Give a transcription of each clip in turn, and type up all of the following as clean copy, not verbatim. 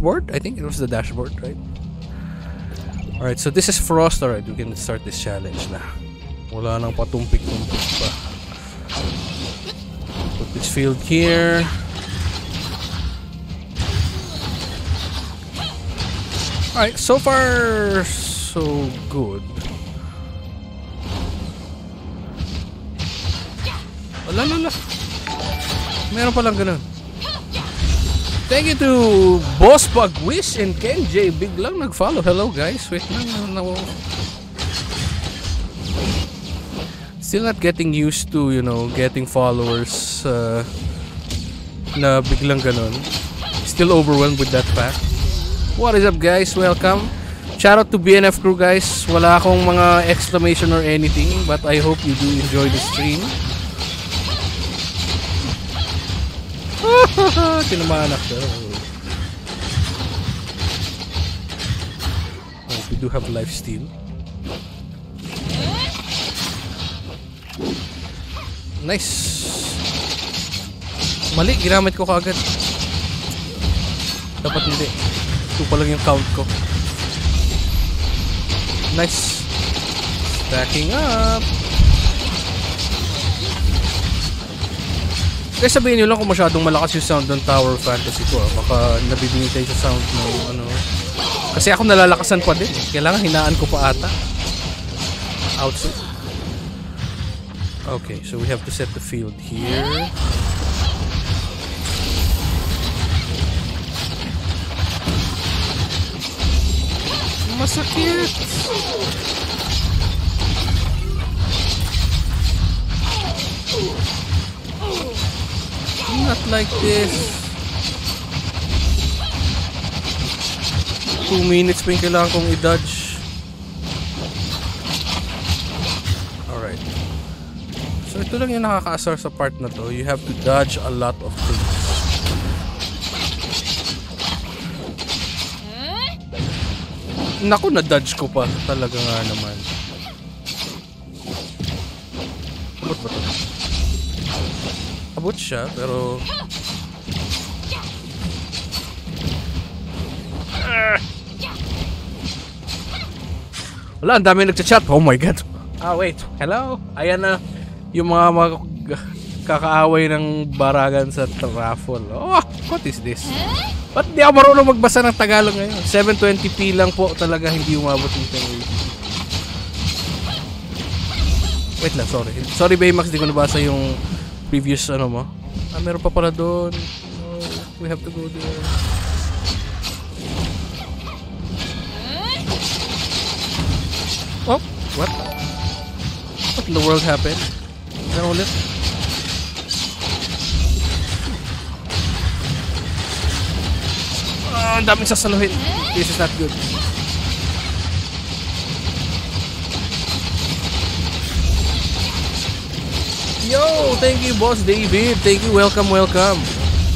dashboard? I think it was the dashboard, right? Alright, so this is Frost. Alright, we can start this challenge na. Wala nang patumpik-tumpik pa. Put this field here. Alright, so far, so good. Wala, wala. Meron palang ganun. Thank you to Boss Pagwish and KenJ. Biglang nag-follow. Hello guys. Wait lang. Still not getting used to, you know, getting followers na biglang ganun. Still overwhelmed with that fact. What is up guys? Welcome. Shout out to BNF crew guys. Wala akong mga exclamation or anything, but I hope you do enjoy the stream. Kinamanak daw. Oh, we do have life steal. Nice. Mali, ginamit ko kaagad. Dapat hindi. Ito pa lang yung count ko. Nice. Stacking up. Guys, sabihin nyo lang kung masyadong malakas yung sound ng Tower of Fantasy ko. Baka nabibigay tayo sa sound ng ano. Kasi ako nalalakasan pa din. Kailangan hinaan ko pa ata. Outset. Okay, so we have to set the field here. Masakit! Not like this. 2 minutes pa yung kailangan kong i-dodge. Alright. So ito lang yung nakakaasar sa part na to. You have to dodge a lot of things. Naku, na-dodge ko pa. Talaga nga naman. Abot ba to? Abot siya, pero... Wala, ang dami nagchat-chat. Oh my god. Ah, wait. Hello? Ayan na yung mga kakaaway ng baragan sa raffle. Oh, what is this? Ba't di ako marunong magbasa ng Tagalog ngayon? 720p lang po talaga, hindi umabot ng Tagalog. Wait lang, sorry. Sorry Baymax, di ko nabasa yung... previous ano mo? Ah, meron pa pala doon. Oh, we have to go there. Oh, what? What in the world happened? Meron ulit? Ah, ang daming sasaluhin. This is not good. Yo, thank you Boss David. Thank you, welcome, welcome.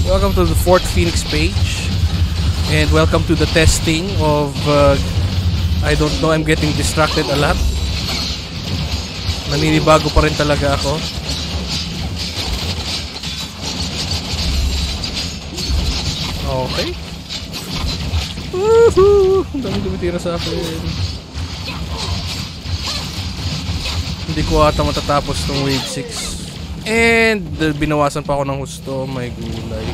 Welcome to the 4th Phoenix page. And welcome to the testing of... I don't know, I'm getting distracted a lot. Naninibago pa rin talaga ako. Okay. Woohoo! Ang dami dumitira sa akin. Hindi ko ata matatapos ng wave 6. And binawasan pa ako ng husto. May gulay.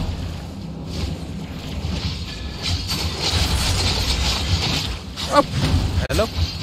Oh! Hello?